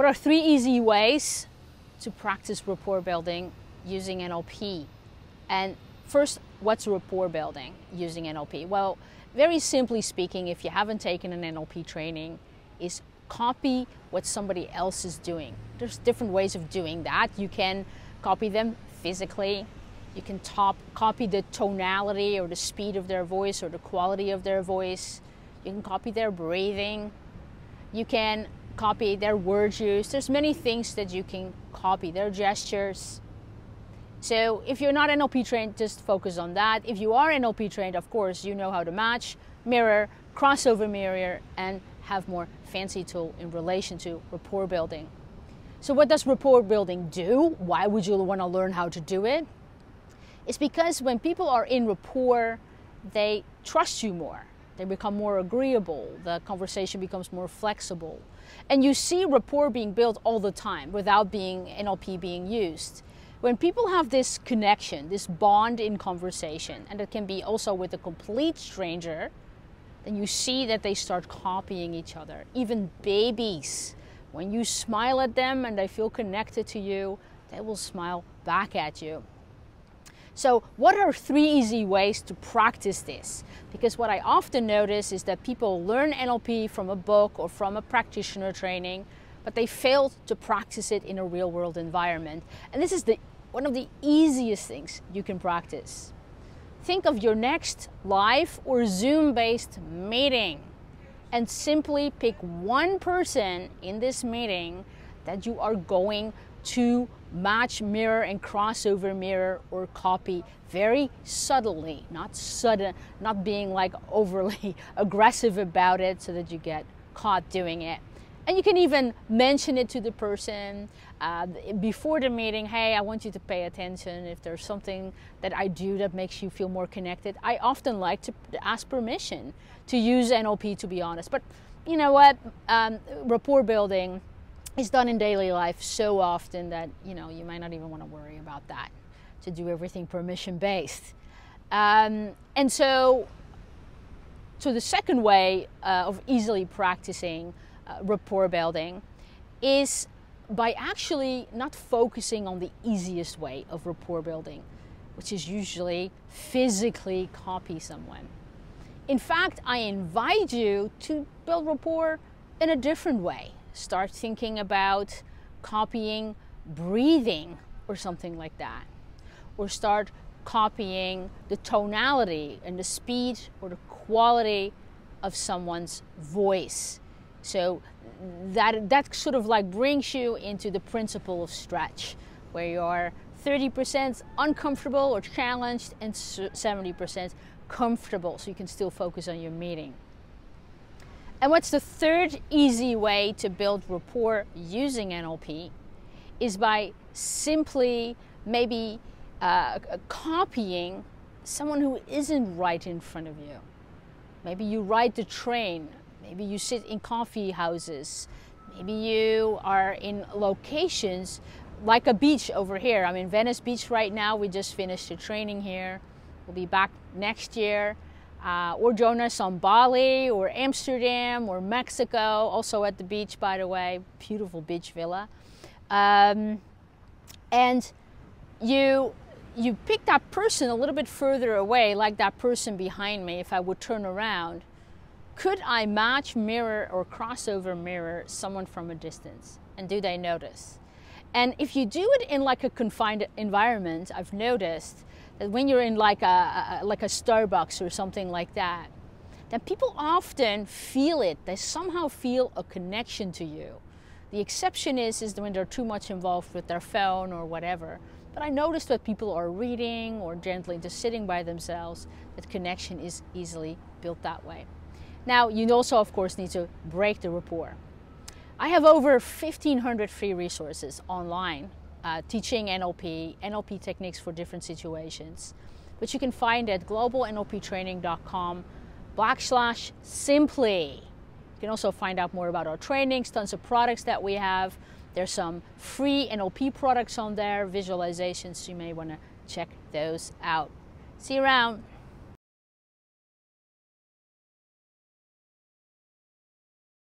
What are three easy ways to practice rapport building using NLP? And first, what's rapport building using NLP? Well, very simply speaking, if you haven't taken an NLP training, is copy what somebody else is doing. There's different ways of doing that. You can copy them physically. You can copy the tonality or the speed of their voice or the quality of their voice. You can copy their breathing. You can copy their word use. There's many things that you can copy, their gestures. So if you're not NLP trained, just focus on that. If you are NLP trained, of course, you know how to match, mirror, crossover mirror, and have more fancy tool in relation to rapport building. So what does rapport building do? Why would you want to learn how to do it? It's because when people are in rapport, they trust you more. They become more agreeable. The conversation becomes more flexible. And you see rapport being built all the time without NLP being used. When people have this connection, this bond in conversation, and it can be also with a complete stranger, then you see that they start copying each other. Even babies, when you smile at them and they feel connected to you, they will smile back at you. So what are three easy ways to practice this? Because what I often notice is that people learn NLP from a book or from a practitioner training, but they fail to practice it in a real-world environment. And this is one of the easiest things you can practice. Think of your next live or Zoom-based meeting and simply pick one person in this meeting that you are going to match, mirror, and crossover mirror or copy very subtly, not sudden, not being like overly aggressive about it so that you get caught doing it. And you can even mention it to the person before the meeting. Hey, I want you to pay attention. If there's something that I do that makes you feel more connected, I often like to ask permission to use NLP, to be honest. But you know what? Rapport building is done in daily life so often that you might not even want to worry about that. To do everything permission-based, and so the second way of easily practicing rapport building is by actually not focusing on the easiest way of rapport building, which is usually physically copy someone. In fact, I invite you to build rapport in a different way. Start thinking about copying breathing or something like that, or start copying the tonality and the speed or the quality of someone's voice. So that sort of like brings you into the principle of stretch, where you're 30% uncomfortable or challenged and 70% comfortable, so you can still focus on your meeting. And what's the third easy way to build rapport using NLP is by simply maybe copying someone who isn't right in front of you. Maybe you ride the train. Maybe you sit in coffee houses. Maybe you are in locations like a beach over here. I'm in Venice Beach right now. We just finished a training here. We'll be back next year. Or Jonas on Bali, or Amsterdam, or Mexico. Also at the beach, by the way. Beautiful beach villa. And you pick that person a little bit further away, like that person behind me. If I would turn around, could I match, mirror, or crossover mirror someone from a distance? And do they notice? And if you do it in like a confined environment, I've noticed that when you're in like a Starbucks or something like that, then people often feel it. They somehow feel a connection to you. The exception is when they're too much involved with their phone or whatever. But I noticed that people are reading or gently just sitting by themselves, that connection is easily built that way. Now, you also, of course, need to break the rapport. I have over 1,500 free resources online teaching NLP, NLP techniques for different situations, which you can find at globalnlptraining.com/simply. You can also find out more about our trainings, tons of products that we have. There's some free NLP products on there, visualizations. You may want to check those out. See you around.